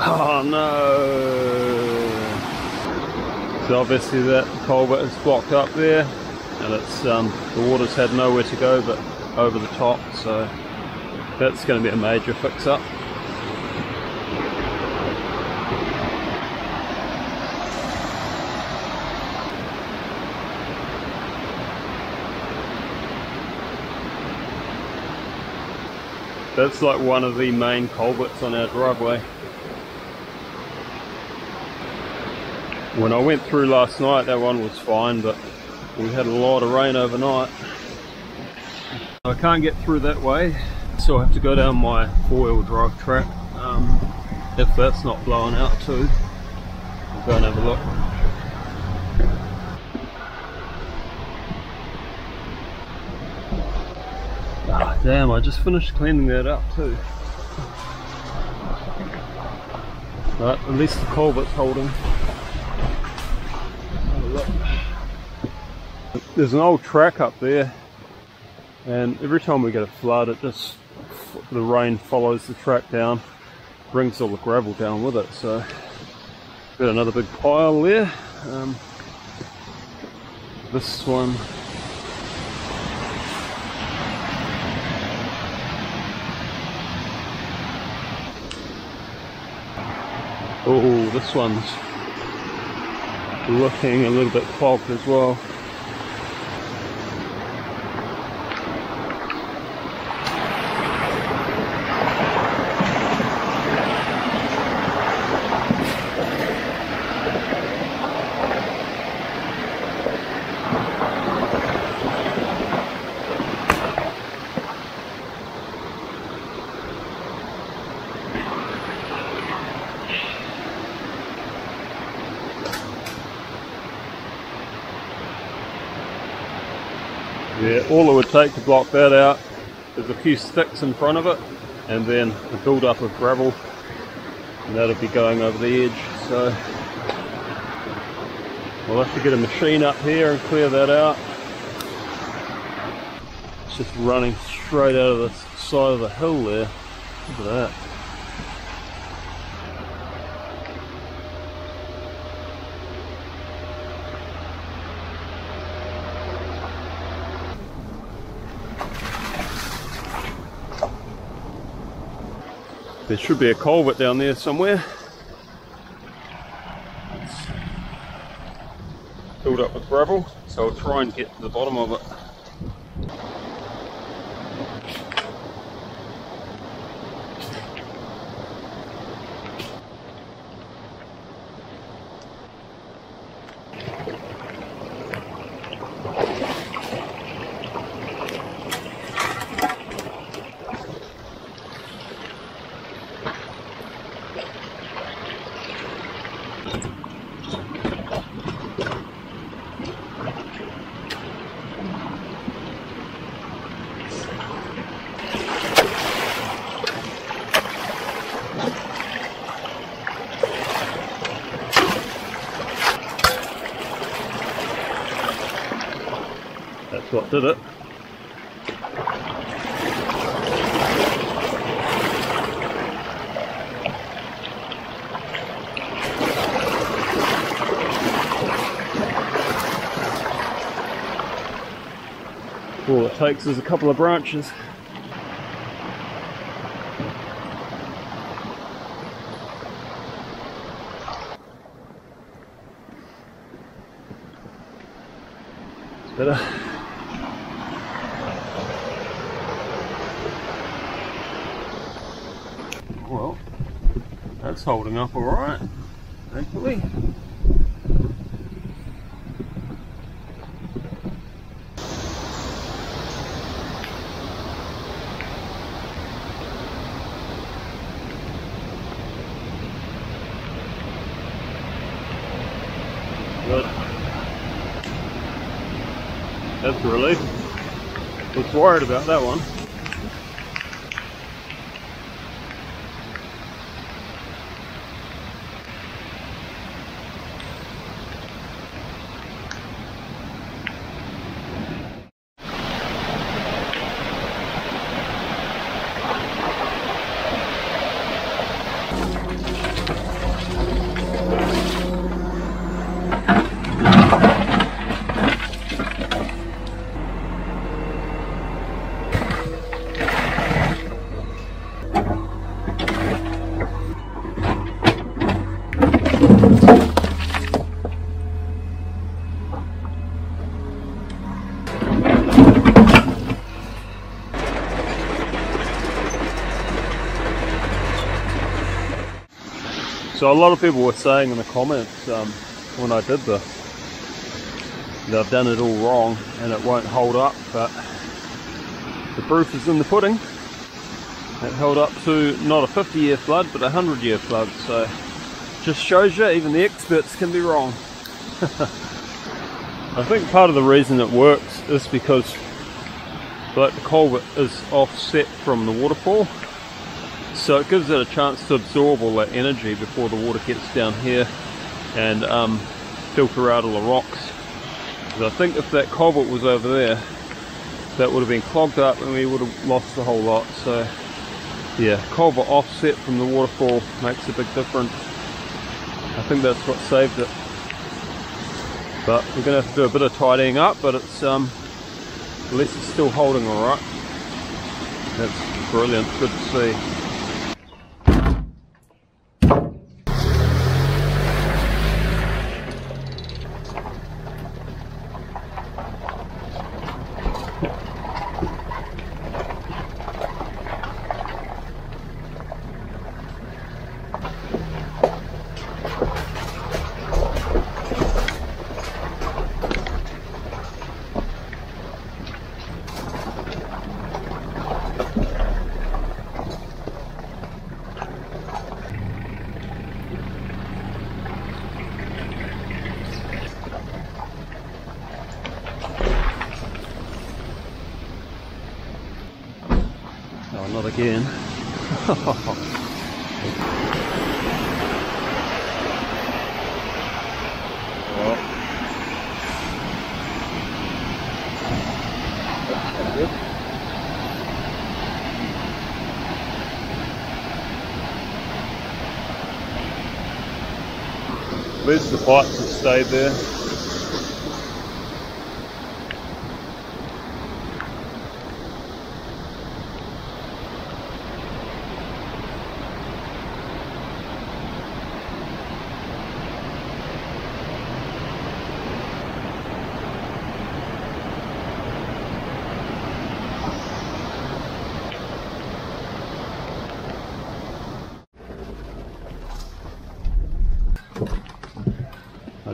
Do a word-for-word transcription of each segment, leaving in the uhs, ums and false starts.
Oh no! So obviously that culvert is blocked up there, and it's um, the water's had nowhere to go but over the top, so that's going to be a major fix-up. That's like one of the main culverts on our driveway. When I went through last night, that one was fine, but we had a lot of rain overnight. I can't get through that way, so I have to go down my four-wheel drive track. Um, if that's not blowing out too, I'll go and have a look. Ah, damn, I just finished cleaning that up too. Right, at least the culvert's holding. There's an old track up there, and every time we get a flood, it just, the rain follows the track down, brings all the gravel down with it, so got another big pile there. Um, this one Oh, this one's looking a little bit clogged as well. Yeah, all it would take to block that out is a few sticks in front of it, and then a build-up of gravel, and that'll be going over the edge. So we'll have to get a machine up here and clear that out. It's just running straight out of the side of the hill there. Look at that. There should be a culvert down there somewhere. It's filled up with gravel, so I'll try and get to the bottom of it. That's what did it. All it takes is a couple of branches. It's better. Well, that's holding up all right, thankfully. Good. That's a relief. I was worried about that one. So a lot of people were saying in the comments um, when I did this that I've done it all wrong and it won't hold up, but the proof is in the pudding. It held up to not a fifty year flood but a hundred year flood, so just shows you even the experts can be wrong. I think part of the reason it works is because like the culvert is offset from the waterfall, so it gives it a chance to absorb all that energy before the water gets down here and um, filter out all the rocks. Because I think if that culvert was over there, that would have been clogged up and we would have lost the whole lot. So yeah, culvert offset from the waterfall makes a big difference. I think that's what saved it. But we're going to have to do a bit of tidying up, but it's um, at least it's still holding all right. That's brilliant, good to see. Not again. At least the pipes have stayed there.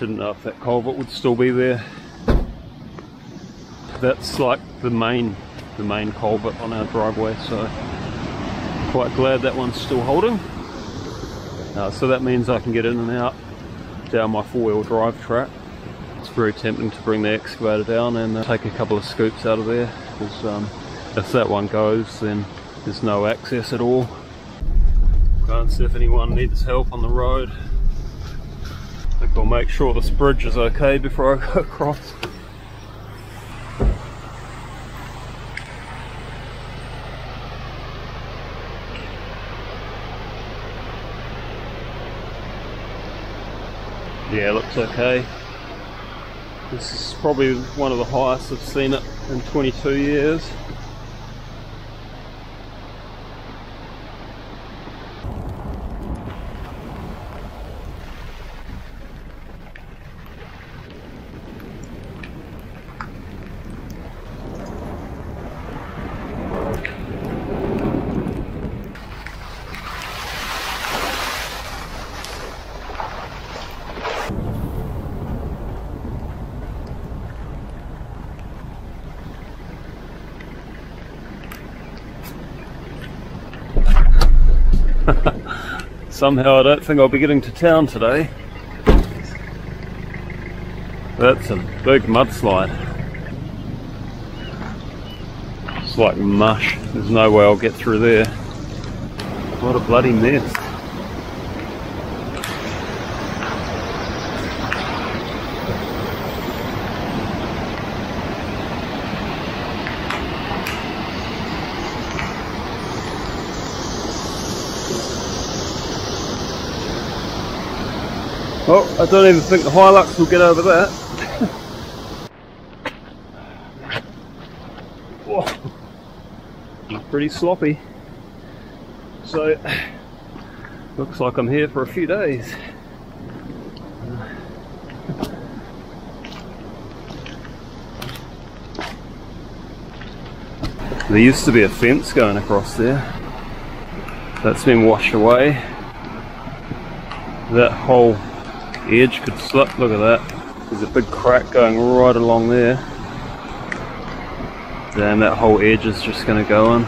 Didn't know if that culvert would still be there. That's like the main the main culvert on our driveway, so quite glad that one's still holding. Uh, so that means I can get in and out down my four-wheel drive track. It's very tempting to bring the excavator down and uh, take a couple of scoops out of there, because um, if that one goes then there's no access at all. Can't see if anyone needs help on the road. I think I'll make sure this bridge is okay before I go across. Yeah, looks okay. This is probably one of the highest I've seen it in twenty-two years. Somehow I don't think I'll be getting to town today. That's a big mudslide. It's like mush. There's no way I'll get through there. What a bloody mess. Oh, I don't even think the Hilux will get over that. Whoa. Pretty sloppy. So, looks like I'm here for a few days. There used to be a fence going across there. That's been washed away. that whole edge could slip. Look at that. There's a big crack going right along there. Damn, that whole edge is just going to go in.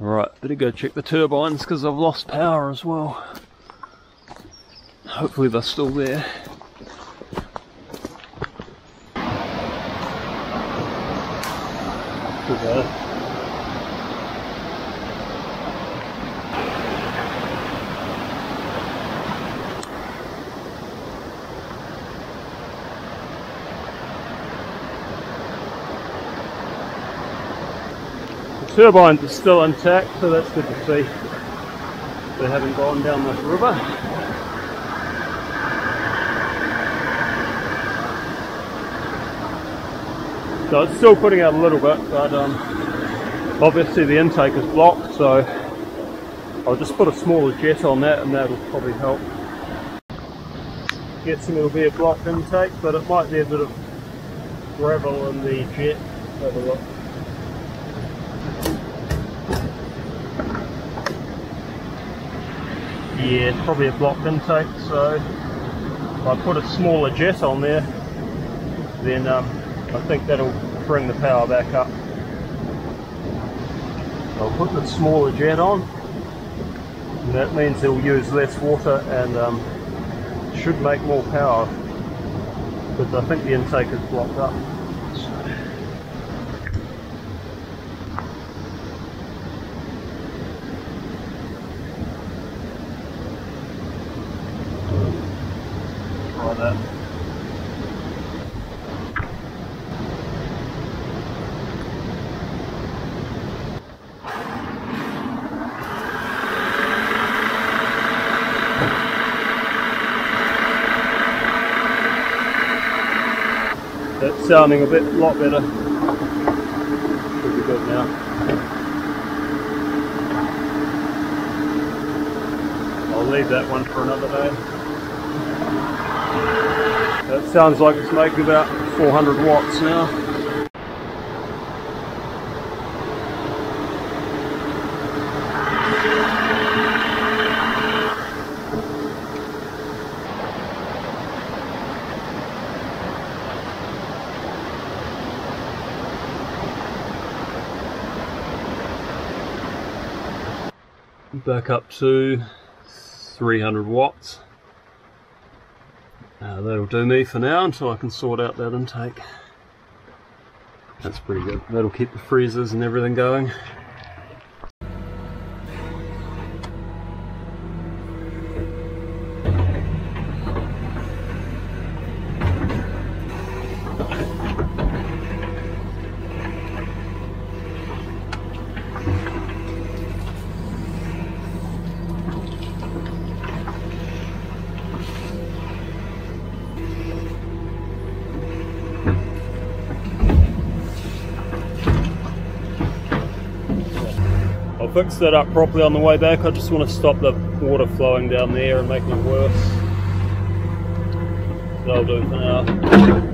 Right, better go check the turbines because I've lost power as well. Hopefully they're still there. Okay. Turbines are still intact, so that's good to see. They haven't gone down this river. So it's still putting out a little bit, but um, obviously the intake is blocked, so I'll just put a smaller jet on that and that'll probably help. I'm guessing it'll be a blocked intake, but it might be a bit of gravel in the jet. Have a look. Yeah, it's probably a blocked intake, so if I put a smaller jet on there, then um, I think that'll bring the power back up. I'll put the smaller jet on, and that means it'll use less water and um, should make more power, because I think the intake is blocked up. That's sounding a bit, lot better. Should be good now. I'll leave that one for another day. That sounds like it's making about four hundred watts now. Back up to three hundred watts. Uh, that'll do me for now until I can sort out that intake. That's pretty good. That'll keep the freezers and everything going. Fix that up properly on the way back. I just want to stop the water flowing down there and making it worse. That'll do for now.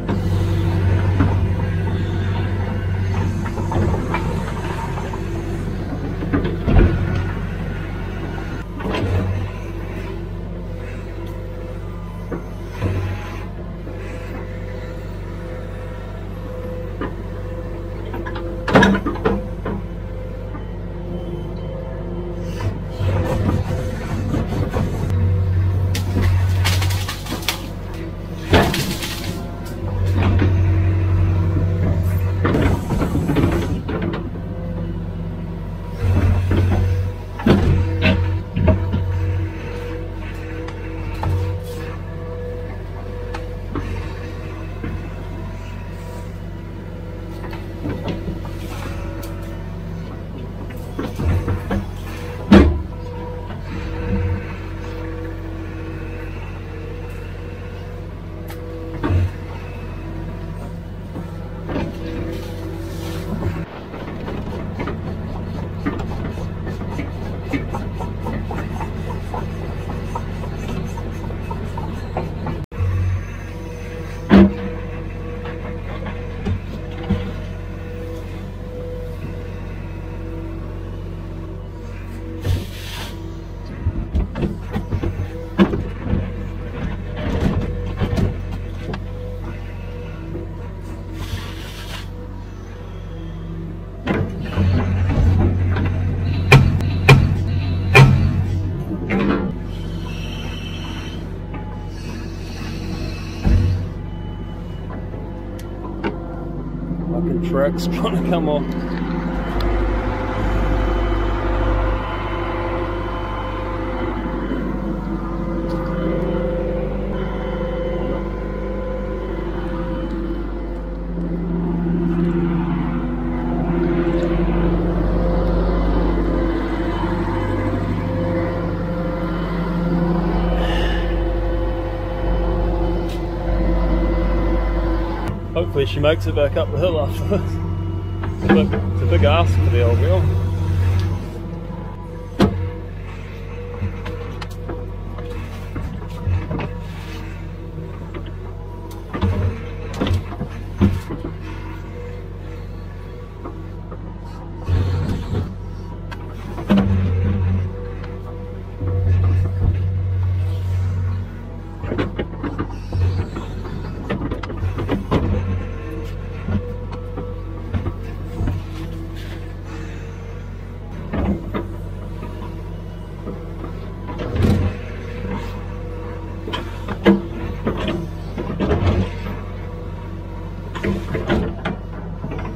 trucks trying to come off. Hopefully she makes it back up the hill after this. It's a big, it's a big ask for the old wheel.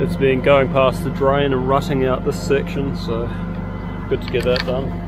It's been going past the drain and rutting out this section, so good to get that done.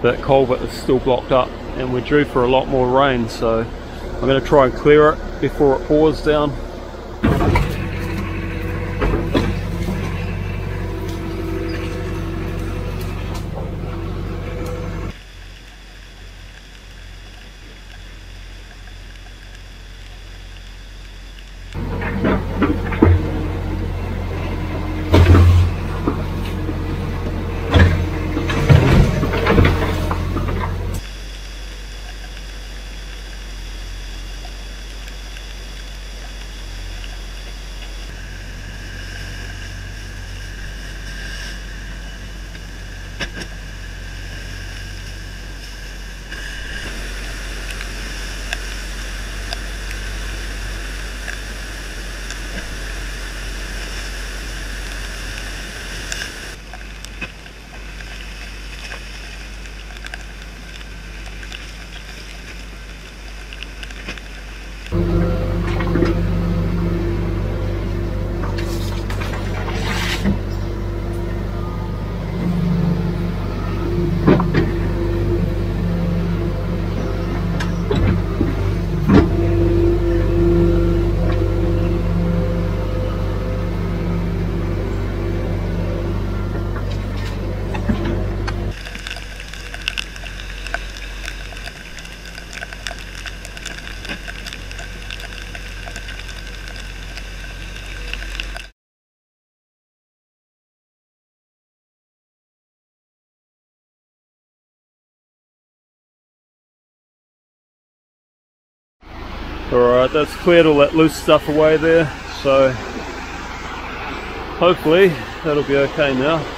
That culvert is still blocked up and we're due for a lot more rain, so I'm going to try and clear it before it pours down. Alright, that's cleared all that loose stuff away there, so hopefully that'll be okay now.